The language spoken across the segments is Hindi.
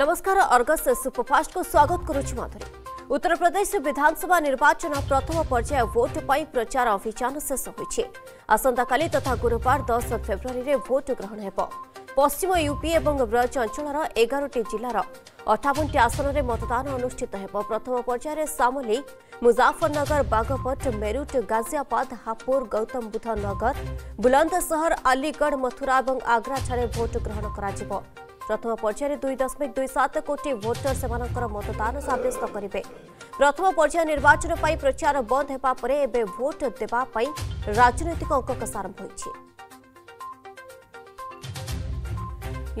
नमस्कार अर्गस सुपरफास्ट को स्वागत करुच्छ माधुरी। उत्तर प्रदेश विधानसभा निर्वाचन प्रथम पर्याय वोट पर प्रचार अभियान शेष होइछि। आसंता काली तथा गुरुवार 10 फेब्रुआरी रे वोट ग्रहण हेब। पश्चिम यूपी और ब्रज अंचल 11टी जिलार 58टी आसन में मतदान अनुष्ठित हेब। प्रथम पर्याय सामली, मुजफ्फरनगर, बागपत, मेरठ, गाजियाबाद, हापुड़, गौतम बुद्ध नगर, बुलंदशहर, अलीगढ़, मथुरा और आग्रा ठाणे वोट ग्रहण कराजिबो। प्रथम पर्यायर 2.27 कोटी भोटर से मतदान सब्यस्त करेंगे। प्रथम पर्याय निर्वाचन पर प्रचार बंद होगापर एवं भोट देवाई राजनैतिक अंककस आरंभ हो।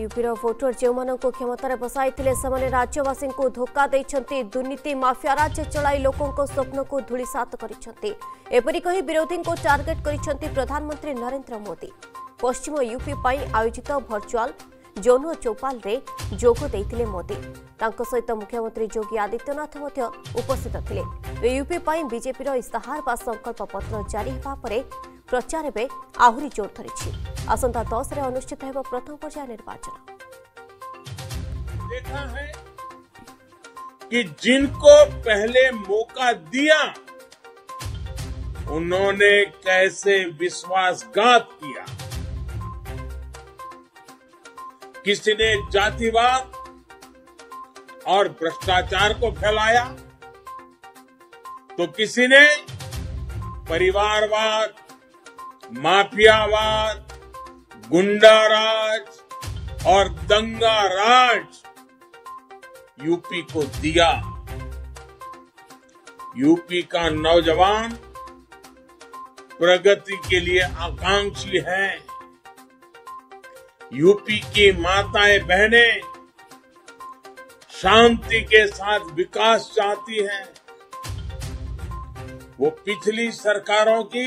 यूपीर भोटर जो क्षमतार बसाई से राज्यवासी को धोखा देते। दुर्नीति माफिया राज्य चलाई लोकों को स्वप्न को धूलिसात करपरी विरोधी को टार्गेट कर प्रधानमंत्री नरेंद्र मोदी। पश्चिम यूपी पर आयोजित भर्चुआल जोनो चौपाल रे जोगो देइथिले मोदी। तांको सहित मुख्यमंत्री योगी आदित्यनाथ मध्य उपस्थित थिले। यूपी पर बीजेपी इस्ताहार बा संकल्प पत्र जारी होगा पर प्रचार एवं आहरी जोर धरी। आसंता 10 रे अनुष्ठित होगा प्रथम पर्याय निर्वाचन। देखा है कि जिनको पहले मौका दिया उन्होंने कैसे विश्वासघात किया। किसी ने जातिवाद और भ्रष्टाचार को फैलाया तो किसी ने परिवारवाद, माफियावाद, गुंडाराज और दंगा राज यूपी को दिया। यूपी का नौजवान प्रगति के लिए आकांक्षी है। यूपी की माताएं बहनें शांति के साथ विकास चाहती हैं। वो पिछली सरकारों की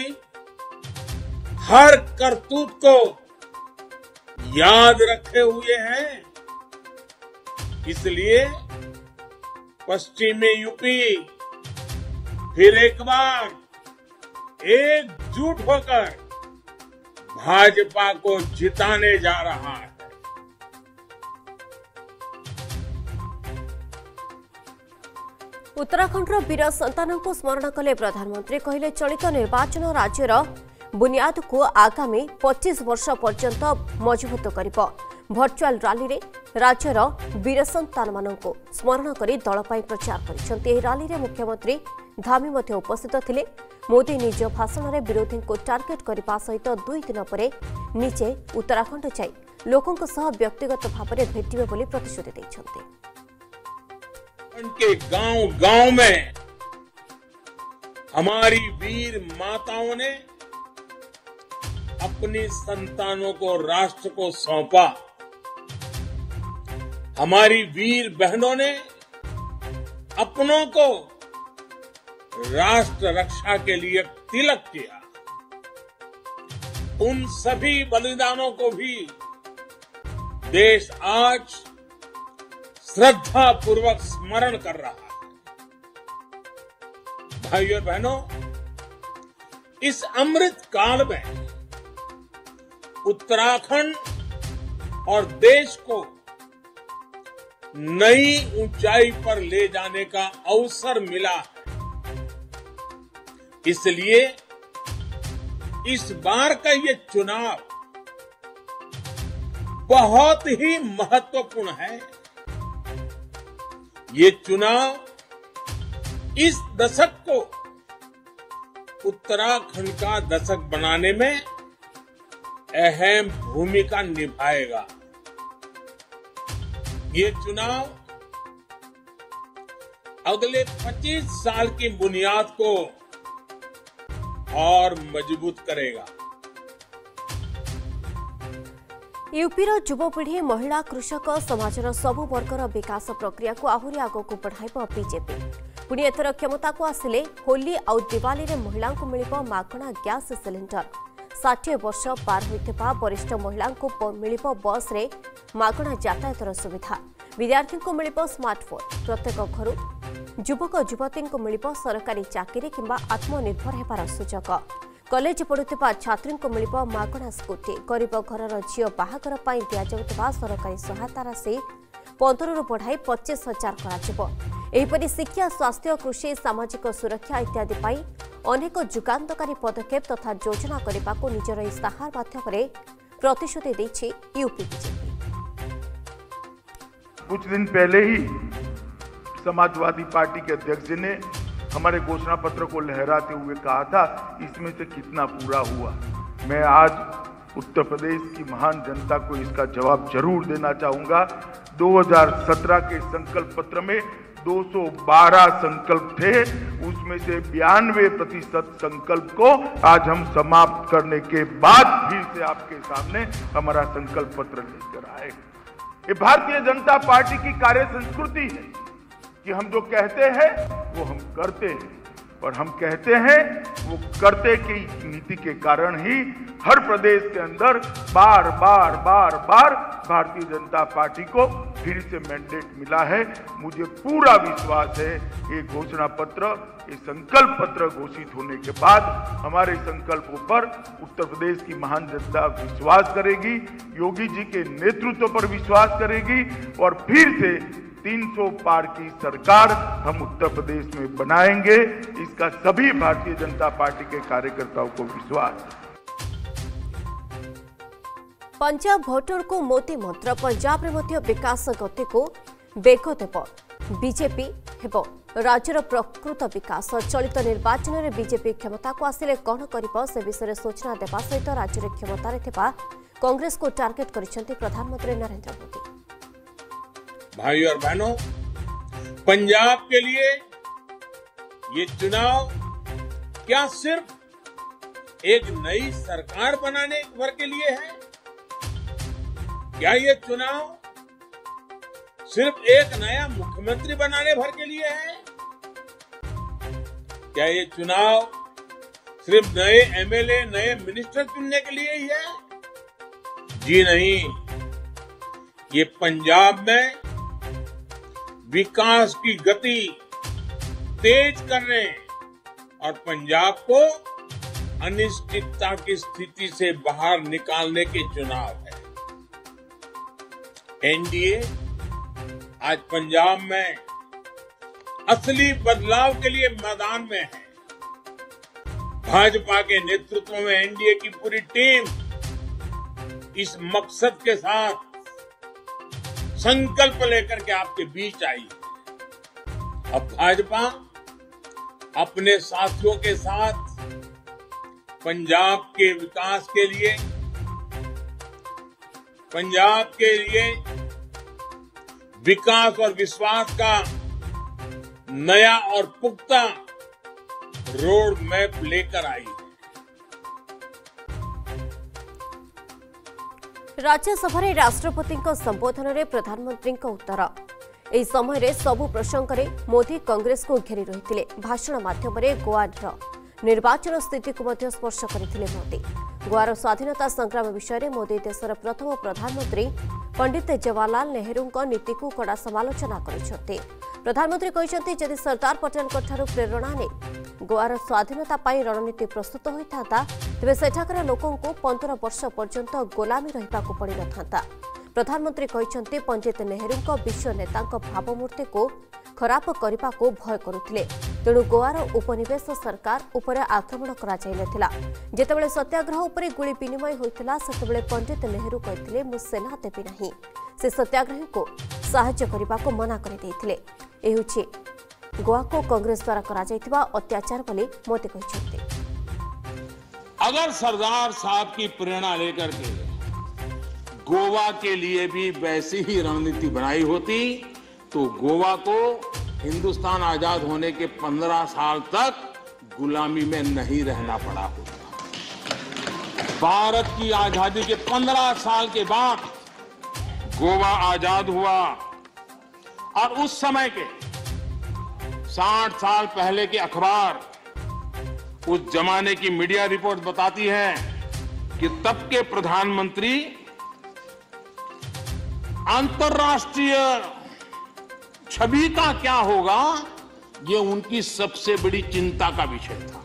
हर करतूत को याद रखे हुए हैं। इसलिए पश्चिमी यूपी फिर एक बार एकजुट होकर भाजपा को जिताने जा रहा है। उत्तराखंड वीर संतान को स्मरण कले प्रधानमंत्री। कहले चलित निर्वाचन राज्यर बुनियाद को आगामी 25 वर्ष पर्यंत मजबूत करिबो। भर्चुआल रैली रे राज्यर वीर संतान माननको स्मरण करी दल पाई प्रचार करिसंते। एही रैली रे मुख्यमंत्री धामी मध्ये उपस्थित थिले। मोदी निज भाषण में विरोधी को टार्गेट करने सहित 2 दिन पर निजे उत्तराखंड जाई लोकों सह व्यक्तिगत भाव में भेटिबे बोली प्रतिश्रुति दैछन्ते। उनके गांव-गांव में हमारी वीर माताओं ने अपनी संतानों को राष्ट्र को सौंपा। हमारी वीर बहनों ने अपनों को राष्ट्र रक्षा के लिए तिलक किया। उन सभी बलिदानों को भी देश आज श्रद्धा पूर्वक स्मरण कर रहा है। भाइयों और बहनों, इस अमृत काल में उत्तराखंड और देश को नई ऊंचाई पर ले जाने का अवसर मिला। इसलिए इस बार का ये चुनाव बहुत ही महत्वपूर्ण है। ये चुनाव इस दशक को उत्तराखंड का दशक बनाने में अहम भूमिका निभाएगा। ये चुनाव अगले 25 साल की बुनियाद को और मजबूत करेगा। यूपीर युवपीढ़ी, महिला, कृषक, समाजर सबु वर्गर विकास प्रक्रिया को आहरी आगक बढ़ाइब बीजेपी। पुणी एथर क्षमता को आसिले होली आउ दिवाली रे महिला को मिलिबो मागणा गैस सिलेंडर। 60 वर्ष पार होइथिबा वरिष्ठ महिला को मिलिबो बस रे मागणा यातायातर सुविधा। विद्यार्थी को मिलिबो स्मार्टफोन। प्रत्येक घर युवक युवती को मिलिबो सरकारी चाकरी किंबा आत्मनिर्भर हेबार सुजोग। कलेज पढ़ुवा छात्री को मिल मगणा स्कूटी गरीब घर झील बाहर दिजाऊ सरकारी सहायतार से 15 बढ़ाई 25,000 कर शिक्षा स्वास्थ्य कृषि सामाजिक सुरक्षा इत्यादि अनेक जुगानकारी पदक्षेप तथा योजना करने को निजर इस्ताहार माध्यम प्रतिश्रुति दी यूपी। कुछ दिन पहले ही समाजवादी पार्टी के अध्यक्ष जी ने हमारे घोषणा पत्र को लहराते हुए कहा था, इसमें से कितना पूरा हुआ। मैं आज उत्तर प्रदेश की महान जनता को इसका जवाब जरूर देना चाहूँगा। 2017 के संकल्प पत्र में 212 संकल्प थे, उसमें से 92% संकल्प को आज हम समाप्त करने के बाद फिर से आपके सामने हमारा संकल्प पत्र लेकर आए। ये भारतीय जनता पार्टी की कार्य संस्कृति है कि हम जो कहते हैं वो हम करते हैं, और हम कहते हैं वो करते की नीति के कारण ही हर प्रदेश के अंदर बार बार बार बार भारतीय जनता पार्टी को फिर से मैंडेट मिला है। मुझे पूरा विश्वास है ये घोषणा पत्र, ये संकल्प पत्र घोषित होने के बाद हमारे संकल्पों पर उत्तर प्रदेश की महान जनता विश्वास करेगी, योगी जी के नेतृत्व पर विश्वास करेगी, और फिर से 300 पार की सरकार हम उत्तर प्रदेश में बनाएंगे। इसका सभी भारतीय जनता पार्टी के कार्यकर्ताओं को विश्वास। पंजाब भोटर को मोती मंत्र, पंजाब में विकास गति को बेग देव बीजेपी हेबो। राज्यर प्रकृत विकास चलित निर्वाचन में बीजेपी क्षमता को आसिले कौन करिबो से विषय सूचना देवा सहित राज्य क्षमतार कांग्रेस को टार्गेट करिसेंति प्रधानमंत्री नरेंद्र मोदी। भाइयों और बहनों, पंजाब के लिए ये चुनाव क्या सिर्फ एक नई सरकार बनाने भर के लिए है? क्या ये चुनाव सिर्फ एक नया मुख्यमंत्री बनाने भर के लिए है? क्या ये चुनाव सिर्फ नए एमएलए, नए मिनिस्टर चुनने के लिए ही है? जी नहीं, ये पंजाब में विकास की गति तेज करने और पंजाब को अनिश्चितता की स्थिति से बाहर निकालने के चुनाव है। एनडीए आज पंजाब में असली बदलाव के लिए मैदान में है। भाजपा के नेतृत्व में एनडीए की पूरी टीम इस मकसद के साथ संकल्प लेकर के आपके बीच आई। अब भाजपा अपने साथियों के साथ पंजाब के विकास के लिए, पंजाब के लिए विकास और विश्वास का नया और पुख्ता रोड मैप लेकर आई। राज्यसभा राष्ट्रपति संबोधन में प्रधानमंत्री उत्तर यह समय सबू प्रसंग में मोदी कांग्रेस को घेरी रही भाषण मध्यम गोवार निर्वाचन स्थिति को स्पर्श करते मोदी। गोवार स्वाधीनता संग्राम विषय मोदी देशर प्रथम प्रधानमंत्री पंडित जवाहरलाल नेहरू नीति को कड़ा समालोचना कर प्रधानमंत्री कहते जदि सरदार पटेल प्रेरणा ने गोवार स्वाधीनता रणनीति प्रस्तुत होता तेज सेठाकर लोक 15 वर्ष पर्यंत गोलामी रही पड़ ना। प्रधानमंत्री कहते पंडित नेहरू विश्व नेता भावमूर्ति को खराब करने को भय करुले तेणु गोवार उपनिवेश सरकार उपर आक्रमण करते सत्याग्रह उपर गुली विनिमय होता से पंडित नेहरू कहते मु सेना देवी ना से सत्याग्रही को साहाय्य करने को मना करते गोवा को कांग्रेस द्वारा करा अत्याचार वाले मोदी कहते। अगर सरदार साहब की प्रेरणा लेकर के गोवा के लिए भी वैसी ही रणनीति बनाई होती तो गोवा को हिंदुस्तान आजाद होने के 15 साल तक गुलामी में नहीं रहना पड़ा होता। भारत की आजादी के 15 साल के बाद गोवा आजाद हुआ और उस समय के 60 साल पहले के अखबार उस जमाने की मीडिया रिपोर्ट बताती है कि तब के प्रधानमंत्री अंतर्राष्ट्रीय छवि का क्या होगा ये उनकी सबसे बड़ी चिंता का विषय था।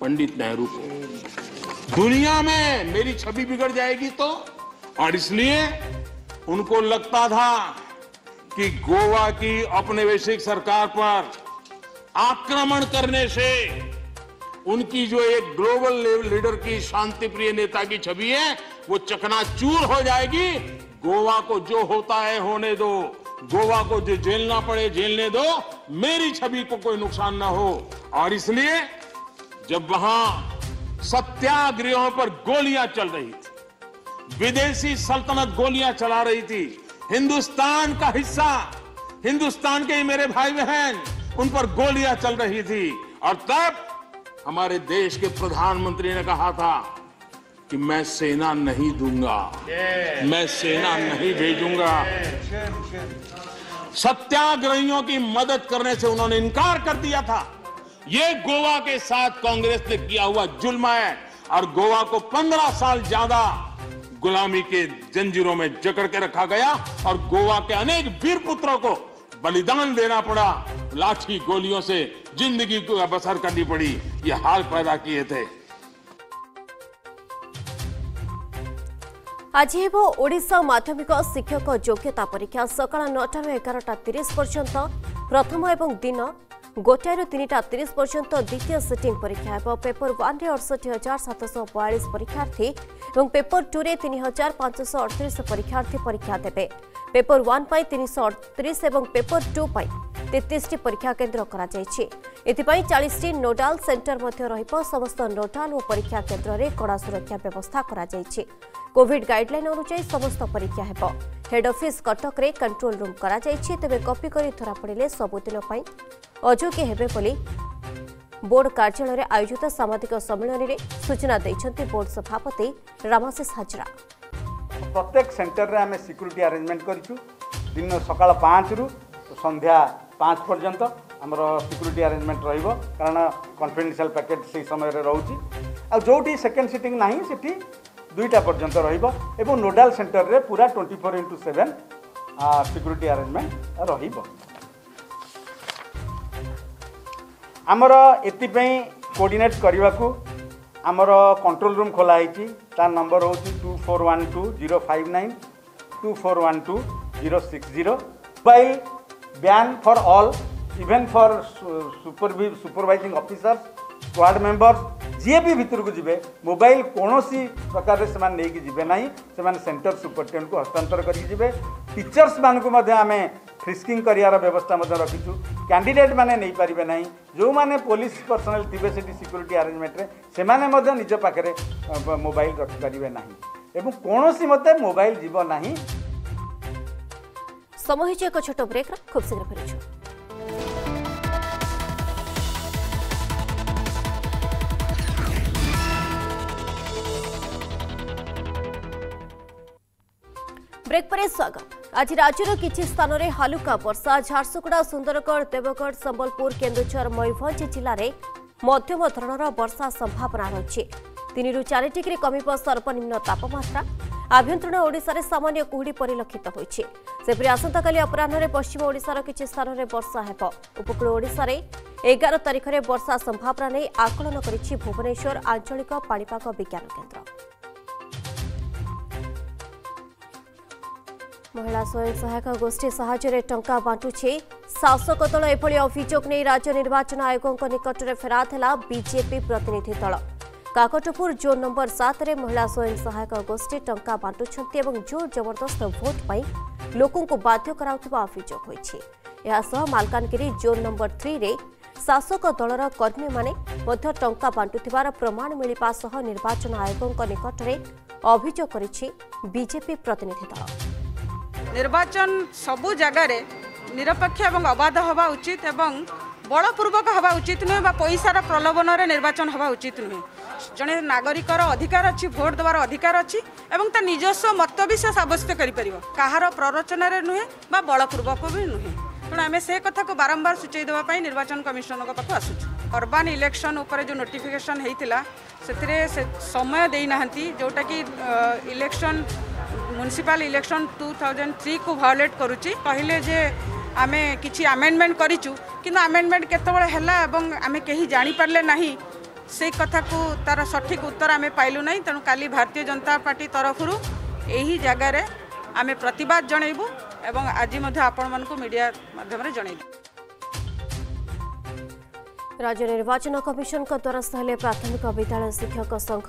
पंडित नेहरू को। दुनिया में मेरी छवि बिगड़ जाएगी तो, और इसलिए उनको लगता था कि गोवा की औपनिवेशिक सरकार पर आक्रमण करने से उनकी जो एक ग्लोबल लीडर की शांति प्रिय नेता की छवि है वो चकनाचूर हो जाएगी। गोवा को जो होता है होने दो, गोवा को जो झेलना पड़े झेलने दो, मेरी छवि को कोई नुकसान ना हो। और इसलिए जब वहां सत्याग्रहियों पर गोलियां चल रही थी, विदेशी सल्तनत गोलियां चला रही थी, हिंदुस्तान का हिस्सा, हिंदुस्तान के ही मेरे भाई बहन उन पर गोलियां चल रही थी, और तब हमारे देश के प्रधानमंत्री ने कहा था कि मैं सेना नहीं दूंगा, मैं सेना नहीं भेजूंगा। सत्याग्रहियों की मदद करने से उन्होंने इनकार कर दिया था। ये गोवा के साथ कांग्रेस ने किया हुआ जुल्म है, और गोवा को 15 साल ज्यादा गुलामी के जंजीरों में जकड़ के रखा गया, और गोवा के अनेक वीर पुत्रों को बलिदान देना पड़ा, लाठी गोलियों से जिंदगी को बसर करनी पड़ी। ये हाल पैदा किए थे। आज हेबो ओडिशा माध्यमिक शिक्षक योग्यता परीक्षा सकाळ 9 टा 11:30 पर्यंत प्रथम एवं दिन 1 टा 3:30 पर्यंत द्वितीय सिटिंग परीक्षा है। पेपर 1 रे 68742 परीक्षार्थी एवं पेपर 2 रे 3538 परीक्षार्थी परीक्षा देबे। पेपर 1 पाई 338 एवं पेपर 2 पाई 33 टी परीक्षा केन्द्र करा जायछि। एथिपाई 40 टी नोडाल सेंटर मध्ये रहिबो। समस्त नोडाल और परीक्षा केन्द्र रे कड़ा सुरक्षा व्यवस्था करा जायछि। कोविड गाइडलाइन अनुसार समस्त परीक्षा हेबो। हेड ऑफिस कटक रे कंट्रोल रूम करा जायछि। तबे कॉपी करी धरा पड़िले सबुदिन पाई अजोग्य हेबे बोली बोर्ड कार्यालय रे आयोजित सामाजिक सम्मेलन रे सूचना दैछन्ति बोर्ड सभापति रामाशेष हाजरा। प्रत्येक सेंटर रे आमे सिक्युरिटी अरेंजमेंट करिछु। दिन सकाळ 5 रु संध्या 5 पर्यंत आमर सिक्यूरीटी आरेंजमेंट रहिबो, कारण कन्फिडेंशियल पैकेज से समय रोचे। आ जोटी सेकेंड सीटिंग नहीं सेठी 2 टा पर्यंत रहिबो। एवं नोडाल सेंटर रे पूरा 24/7 सिक्यूरीटी आरेंजमेंट रहिबो। आमर एतिपई कोऑर्डिनेट करबा को आमर कंट्रोल रूम खोला होईची। तार नंबर होची 24120592 24120600। Mobile ban for all, even for supervising officers, squad members, जी भी भीतर को जीवे मोबाइल कौन सी प्रकार से लेकिन जीवे ना, से सेंटर सुपरिटेडेंट को हस्तांतर करेंगे। टीचर्स मानक आम फ्रिस्किंग करार व्यवस्था रखीचु। कैंडिडेट मैंने नहीं पारे ना, जो मैंने पुलिस पर्सनल थे से सिक्यूरीटी आरेंजमेंट से निज पाखे मोबाइल रखिपारे ना, एवं कौन सी मत मोबाइल जीव ना। समय हो एक छोट ब्रेक, खूब शीघ्र फेरी। ब्रेक पर स्वागत। आज राज्यर किसी स्थान में हालुका वर्षा। झारसुगुड़ा, सुंदरगढ़, देवगढ़, संबलपुर, केन्दुझर, मयूरभंज जिले में मध्यम धरणर वर्षा संभावना रही। 3 ରୁ 4 डिग्री कमिब सर्वनिम्न तापमात्रा। आभ्यंतरण ओडिशा सामान्य कुहुड़ी परिलक्षित होइछि। सेपरि आसंता काली अपराह्न में पश्चिम ओडिशार किसी स्थान में वर्षा हेब। उपकूल ओडिशा 11 तारिख में वर्षा संभावना नहीं आकलन करिछि भुवनेश्वर आंचलिक पाणिपाग विज्ञान केन्द्र। महिला स्वयं सहायक गोष्ठी साहाय्य टंका बांटुछे शासक दल। एभली अभियोग नहीं राज्य निर्वाचन आयोग निकट में फेराद है बीजेपी प्रतिनिधि दल। काकटपुर जोन नंबर 7 में महिला स्वयं सहायक गोष्ठी टंका बांटुछंती एवं जोर जबरदस्त भोट पाई लोकों को बाध्य कराउतबा अभियोग होइछे। एहा सह मालकानगिरी जोन नंबर 3 में शासक दलर कर्मी माने मध्य टंका बांटुथिबार प्रमाण मिलिबा सह निर्वाचन आयोग निकट में अभियोग करिछि बीजेपी प्रतिनिधि दल। निर्वाचन सबु जगार निरपेक्ष एवं अबाध हवा उचित एवं बलपूर्वक हवा उचित नुहे बा पैसार प्रलोभन निर्वाचन हवा उचित नुहे। जड़े नागरिकर अधिकार अच्छी भोट देवार अधिकार अच्छी एवं ता निजस्व मत भी से सब्यस्त कर कहार प्ररचन नुहे बा बलपूर्वक भी नुहे। तेणु आम से कथा को बारंबार सूचई देवाई निर्वाचन कमिशन पाक आसुचु। अर्बान इलेक्शन उपर जो नोटिफिकेशन होता से समय देना जोटा कि इलेक्शन म्युनिसिपल इलेक्शन 2003 को भायोलेट करुच्ची। कहले जे आमे किछि अमेंडमेंट करिचु, किंतु अमेंडमेंट केतबेले हला एवं आमे केही जानी परले नाही से कथा को तार सठिक उत्तर आम पाइलु ना तेणु काली भारतीय जनता पार्टी तरफ यही जगार आम प्रतिवाद जनइबू एवं आज आपण मीडिया माध्यम जन। राज्य निर्वाचन कमिशन द्वारस्थ हेले प्राथमिक विद्यालय शिक्षक संघ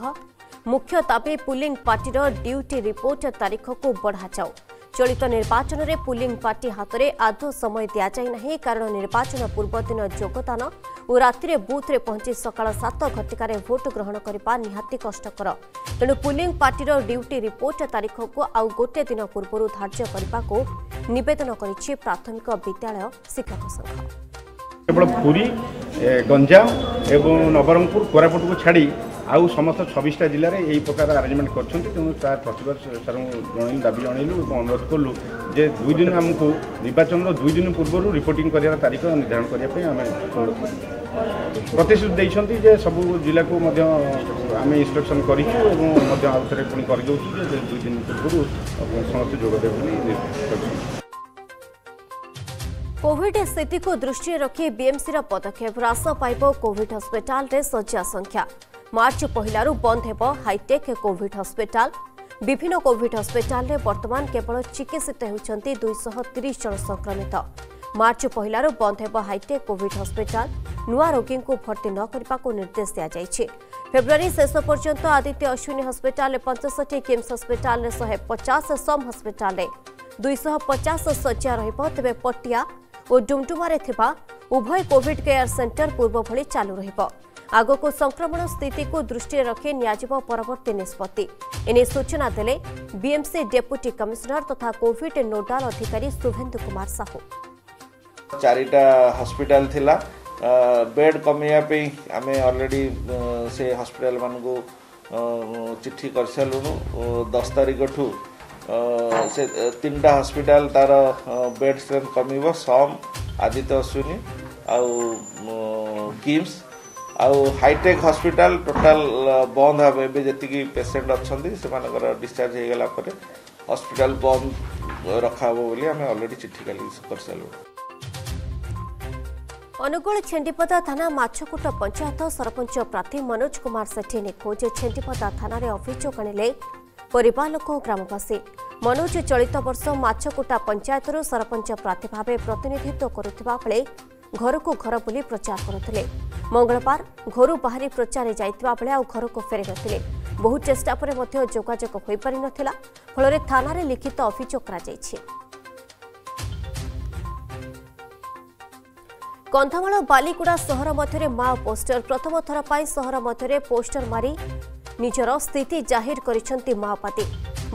मुख्य दाबी पुलिंग पार्टी ड्यूटी रिपोर्ट तारीख को बढ़ा जाओ। चलित निर्वाचन में पुलिंग पार्टी हाथ में आदौ समय दि जाए कारण निर्वाचन पूर्वदिन योगदान और राति बुथ्रे पहुंची सका 7 घटिकार भोट ग्रहण करने निहाती कष्टकर तेणु पुलिंग पार्टी ड्यूटी रिपोर्ट तारीख को आउ गोटे दिन पूर्व धार्य करने को नवेदन कर प्राथमिक विद्यालय शिक्षक संघ। केवल पुरी गंजाम एवं नवरंगपुर कोरापुट को छाड़ी आउ समस्त 26टा जिले में यही प्रकार आरेंजमेंट कर जन दाबी जनइलु अनुरोध कलु जे 2 दिन आमको निर्वाचन 2 दिन पूर्व रिपोर्टिंग कर तारीख निर्धारण करने प्रतिश्रुति जे सब जिला को आम इंस्ट्रक्शन करके पुणी कर 2 दिन पूर्व समस्त जोगदेव। कोविड स्थिति को दृष्टि रखी बीएमसी पदक्षेप ह्रास पाइब कोविड हस्पिटाल रे शज्या संख्या मार्च पहलू बंद हेबो हाईटेक कोविड हस्पिटाल। विभिन्न कोविड हस्पिटाल रे वर्तमान केवल चिकित्सित होउछंती 230 जन संक्रमित। मार्च पहलू बंद हेबो हाईटेक कोविड हस्पिटाल नुआ रोगी को भर्ती न करबा को निर्देश दिया जायछि। फेब्रुआरी शेष पर्यंत Aditya Ashwini hospital 65 KIMS hospital 150 SUM hospital 250 शज्या रहिबो। तबे पटिया और डुमडुमारे उभय कोविड केयर सेंटर पूर्व भली चालू रहिबो। आगो को संक्रमण स्थिति को दृष्टि रखी नियाजिबो परवर्ती निष्पत्ति एने सूचना देले बीएमसी डेप्यूटी कमिश्नर तथा कोविड नोडाल अधिकारी शुभेन्दु कुमार साहू। 4टा हॉस्पिटल थिला बेड कमिया पे हमें ऑलरेडी से हॉस्पिटल मान को चिट्ठी कर सलुनु 10 तारिख ठू से 3टा हॉस्पिटल तार बेड स्ट्रेंथ कमिबो सम आदित्य अश्विनी आउ किम्स आउ हाईटेक हॉस्पिटल टोटल बंद हे। एवं जी पेसेंट अच्छा से डिस्चार्ज हो गला हॉस्पिटल बंद रखा बोली हमें ऑलरेडी चिट्ठी कर सारू। अनुगुल छेंडीपदा थाना माछकोट पंचायत सरपंच प्रार्थी मनोज कुमार सेठी निखोज। छेंडीपदा थाना अभियोग आने परिवार लोक ग्रामवासी मनोज चलित वर्ष माछकोटा पंचायत सरपंच प्रार्थी भाव प्रतिनिधित्व करुवा बेले घर को घर बुली प्रचार करुले। मंगलवार घर बाहरी प्रचार जाता बेले आ घर को फेरी नथिले। बहु चेष्टा पर मध्य जोगाजोग होई पारि नथिला फलरे थाना रे लिखित अभियोग करा जायछि। कंधमाल बालीगुड़ा सहर मध्य माओ पोस्टर प्रथम थर पाई सहर मध्य पोस्टर मारी निजर स्थिति जाहिर करिसेंती माओवादी।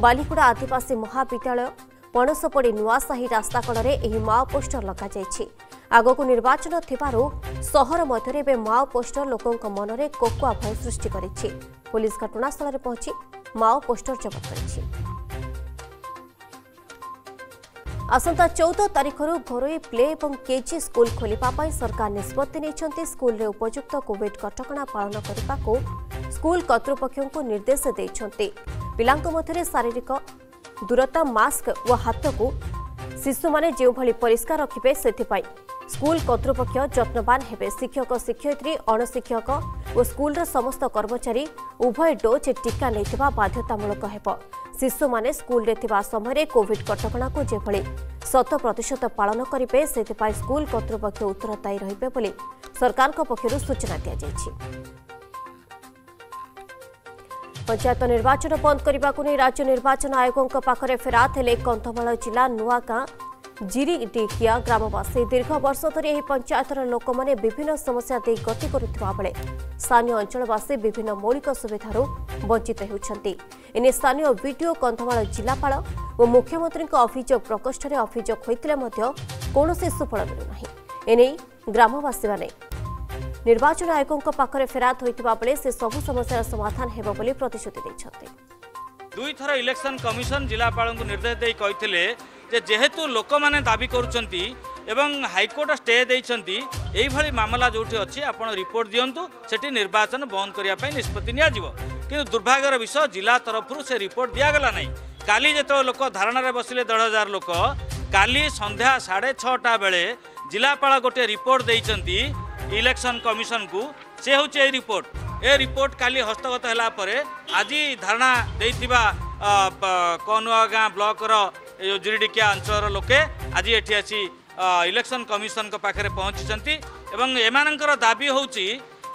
बालीगुड़ा आदिवासी महाविद्यालय पणसपड़ी नुआसाही रास्ता कड़े एही माओ पोस्टर लगा जायछि। आगको निर्वाचन थिबारो सहर मध्यरे बे माओ पोस्टर लोकंक मनरे कोकुआ भय सृष्टि करिछि। पुलिस घटनास्थल रे पहुंची माओ पोस्टर जब्त करिछि। आसंता 14 तारिखरु घरोई प्ले एवं केजी स्कूल खोलिबा पई सरकार निष्पत्ति नेछंती। स्कूल रे उपयुक्त कोविड कटकणा पालन करिबाको स्कूल कर्तृपक्षों को निर्देश देते। पिलांको मधरे शारीरिक दूरता मास्क व हाथ को शिशु माने जो भली परिष्कार रखिबे सेथिपाई स्कूल कर्तृपक्ष जत्नवान हेबे। शिक्षक शिक्षयित्री अणशिक्षक और स्कूल समस्त कर्मचारी उभय डोज टीका लेथिबा बाध्यतामूलक हेबो। शिशु माने स्कूल रे थिबा समय कोविड कटकणा को जेभली 100% पालन करिबे सेथिपाई स्कूल कर्तृपक्ष उत्तरदायी रहिबे बोली सरकार को पक्षरु सूचना दिया जायछि। पंचायत निर्वाचन बंद करने को नहीं राज्य निर्वाचन आयोग फेरात हेले कंधमाल जिला नुआगां जिरीडिकिया ग्रामवासी। दीर्घ वर्ष धरी यह पंचायतर लोक माने विभिन्न समस्या दे गति करुवा बेले स्थानीय अंचलवासी विभिन्न मौलिक सुविधार वंचित होती। एने स्थानीय विडीओ कंधमाल जिलापाल और मुख्यमंत्री अभियोग प्रकोष्ठ में अभियोग होते कौन सुफल मिलुना एने ग्रामवासी माने निर्वाचन आयोग पाखरे फेरात होता बेले से सबू समस्या समाधान हेबो बोली प्रतिश्रुति दैछथि। 2 थर इलेक्शन कमिशन जिलापाल को निर्देश दे कहिथिले जे जेहेतु लोक माने दाबी करूछंती एवं हाईकोर्ट स्टे दैछंती एई भली मामला जोठी अछि आपण रिपोर्ट दियंतु सेठी निर्वाचन बंद करिया पई निष्पत्ति निया जिवो। किंतु दुर्भाग्यर विषय जिला तरफरु से रिपोर्ट दिया गला नै। काली जेतो लोक धारणा रे बसिले 10000 लोक काली संध्या 6:30 बेले जिलापाल गोटे रिपोर्ट दैछंती इलेक्शन कमिशन को से हूँ रिपोर्ट ए रिपोर्ट काली हस्तगत होला परे आज धारणा देथिबा कोनवा गाँ ब्लॉक रो यो जिरिडिकिया अंचल लोके आज एठी आसी इलेक्शन कमिशन को पाखरे पहुँची एवं एमानंकर दाबी होउची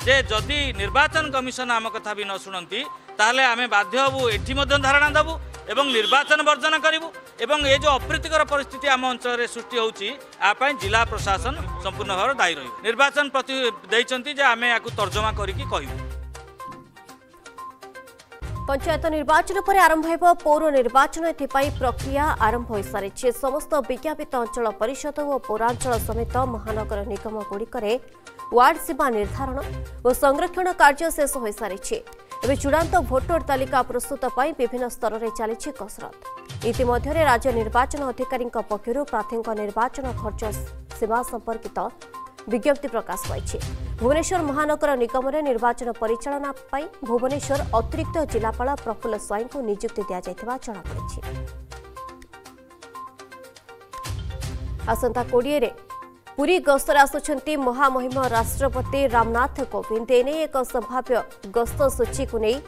जे जदि निर्वाचन कमिशन आम कथा भी न सुनती ताहले आमे बाध्य हबु एठी मध्य धारणा देबू एवं निर्वाचन वर्जन करूँ एवं ये जो अप्रीतिकर परिस्थिति आम अंचल सृष्टि होपाई जिला प्रशासन संपूर्ण भाव दायी रही निर्वाचन प्रति जे आमे या तर्जमा करी कहूँ। पंचायत निर्वाचन पर आरंभ हो पौर निर्वाचन एपाई प्रक्रिया आरंभ हो सारी समस्त विज्ञापित अंचल परिषद और पौरांचल समेत महानगर निगम गुड़िकरे वार्ड सीमा निर्धारण और संरक्षण कार्य शेष हो सारी एवं चूड़ांत भोटर तालिका प्रस्तुत पर विभिन्न स्तर में चली कसरत। इतिमध्य राज्य निर्वाचन अधिकारी पक्षर प्रार्थी निर्वाचन खर्च सेवा संपर्कित विज्ञप्ति प्रकाश पाई। भुवनेश्वर महानगर निगम में निर्वाचन परिचालना पाई भुवनेश्वर अतिरिक्त जिलापाल प्रफुल्ल स्वाई को नियुक्ति दिया जायतबा जणापड़ी। आसंता 20 रे पूरी गस्तर आसुंट महामहिम राष्ट्रपति रामनाथ कोविंद एने एक संभाव्य गस्त सूची को नहीं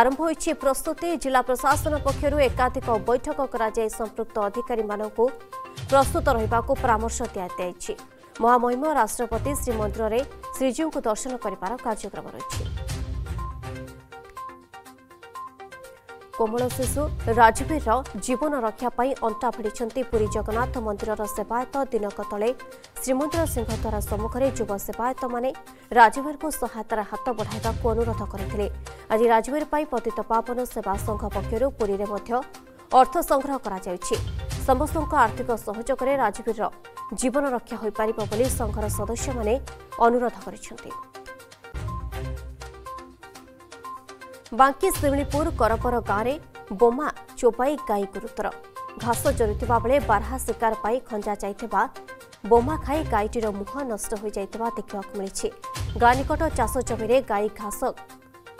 आरंभ होती प्रस्तुति। जिला प्रशासन पक्षर एकाधिक बैठक कर संपृक्त अधिकारी प्रस्तुत रहिबाको परामर्श दिया। महामहिम राष्ट्रपति श्रीमंदिर में श्रीजीव को दर्शन करिबार कार्यक्रम रही। कोमल शिशु राजवीर जीवन रक्षा पाई अंटा भिड़ी पुरी जगन्नाथ मंदिर सेवायत। दिनक तले श्रीमंदिर सिंहद्वार सम्मुखें युव सेवायत माने राजवीर को सहायतार हाथ बढ़ाइबाकु अनुरोध करथिले। आज राजवीर पाई पतित पावन सेवा संघ पक्षर पुरी में अर्थ संग्रह करायाउछि। समस्तक आर्थिक सहयोग में राजवीर जीवन रक्षा हो पार बोली संघर सदस्य माने अनुरोध करिसेंति। बांकी सिमलीपुर करपर गाँव में बोमा चोपाई गाई गुरुतर घास चरुता बेले बारहा शिकार पाई खंजा जाइथिबा बोमा खाई गाईटीर मुह नष्ट हो जाइथिबा देखबाक मिलिछि। गाँ निकट चाष जमीन गाई घास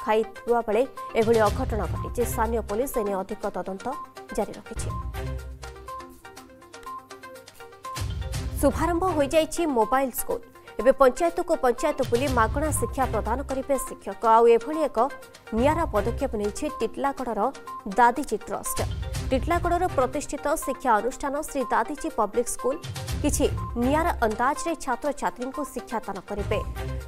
खाइवा बेले एभली अघटन घटिछि। स्थानीय पुलिस एने अधिक तदंत जारी रखिछि। शुभारंभ हो जाइछि मोबाइल स्कूल एवं पंचायत को पंचायत बुली मागणा शिक्षा प्रदान करेंगे शिक्षक। एभली एक नियारा पदक्षेप नहीं टिटलागढ़ दादीजी ट्रस्ट। टिटलागढ़ प्रतिष्ठित शिक्षा अनुष्ठान श्री दादीजी पब्लिक स्कूल किछि नियारा अंदाज में छात्र छात्री को शिक्षादान करेंगे।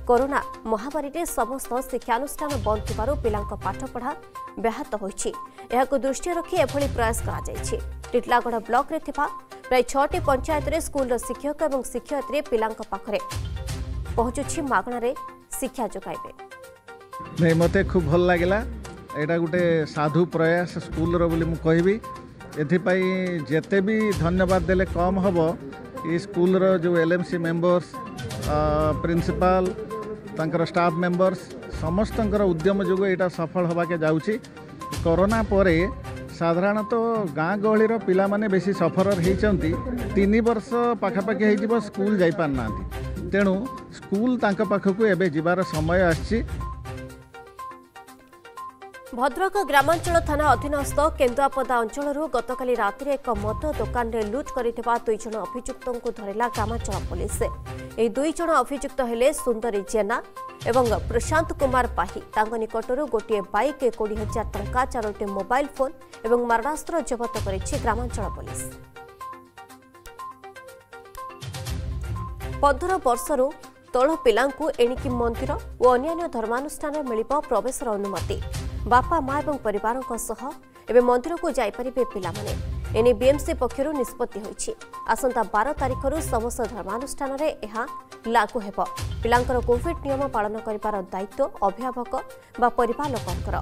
कोरोना महामारी में समस्त शिक्षानुष्ठान बंद थिबारु पिलांको पाठपढ़ा व्याहत होइछि। एहाको दृष्टि रखी एभली प्रयास करा जाइछि। टिटलागढ़ ब्लॉक रे थिबा प्राय 6टी पंचायत में स्कूल शिक्षक और शिक्षयित्री पिलांक पाखरे पहुँचुछि मागणारे शिक्षा जोगाइबे। नहीं मते खूब भल लागिला एटा गुटे साधु प्रयास स्कूल रो बोली मु कहिबी। एथिपाई जेते भी धन्यवाद देले कम हबो। ई स्कूल रो जो एलएमसी मेंबर्स प्रिंसिपल तांकर स्टाफ मेंबर्स समस्तंकर उद्यम जोग एटा सफल हवा के जाउछि। कोरोना परे साधारणतः गाँ गहली पिला माने बेसी सफरर होती 3 वर्ष पाखापाखि हो स्कूल जापार ना तेणु स्कूल तांका पाखकु एबे जिबार समय आछि। भद्रक ग्रामांचल थाना अधीनस्थ केंदुआपदा अंचल गतकाली राति एक मद दुकान में लुट करिथिबा 2 जण अभियुक्त को धरला ग्रामांचल पुलिस। एही 2 जण अभियुक्त हेले सुंदरी जेना एवं प्रशांत कुमार पाही। निकटर गोटे बाइक 20,000 टंका 4टी मोबाइल फोन और मारणास्त्र जबत करिछि ग्रामांचल पुलिस। 15 वर्षरू तल पिलांकु एणिकी मंदिर और अन्य धर्मानुष्ठान मिलिब प्रवेशर अनुमति। बापा माँ और परिवारों सह एवं मंदिर को जाइपारे पिलाने एने बीएमसी पक्षर निष्पत्ति होइछि। आसंता 12 तारिखर समस्त धर्मानुष्ठान लागू हेब। पिलांकर कोविड नियम पालन करिबार दायित्व अभिभावक बा परिवार लोकंकर।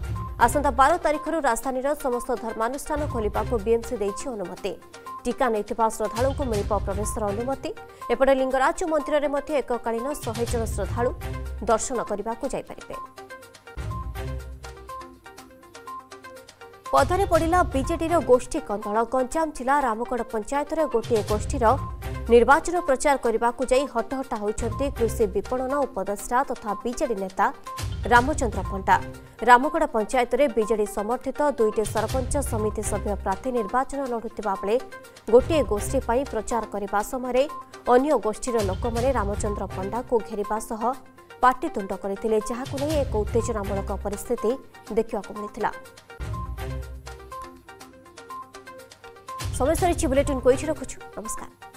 आसंता 12 तारिखर राजधानीर समस्त धर्मानुष्ठान खोलिबाको बीएमसी दैछि अनुमति। टीका नैथिबा श्रद्धालुंकु मिलिब प्रवेशर अनुमति। एपटे लिंगराज मंदिर में मध्य एककालीन 100 जण श्रद्धालु दर्शन करिबाको जाइपारिबे। पदारे पड़ा बीजेडी गोष्ठी कंदल। गंजाम जिला रामगढ़ पंचायत गोटे गोष्ठीर निर्वाचन प्रचार करने को जाई हटहटा होती कृषि विपणन उपदेष्टा तथा बीजेडी नेता रामचंद्र पंडा। रामगढ़ पंचायत में बीजेडी समर्थित 2टी सरपंच समिति सभ्य प्रार्थी निर्वाचन लड़ुता बेले गोटे गोष्ठी पर प्रचार करने समय अन्य गोष्ठीर लोक रामचंद्र पंडा को घेरिबा सह ପାଟିତୁଣ୍ଡ କରିଥିଲେ ଯାହାକୁ ନେଇ ଏକ ଉତ୍ତେଜନାମୂଳକ ପରିସ୍ଥିତି ଦେଖିବାକୁ ମିଳିଥିଲା। ସମୟ ସରିଛି, ବୁଲେଟିନ୍ କୋଇଛି ରଖୁଛୁ। ନମସ୍କାର।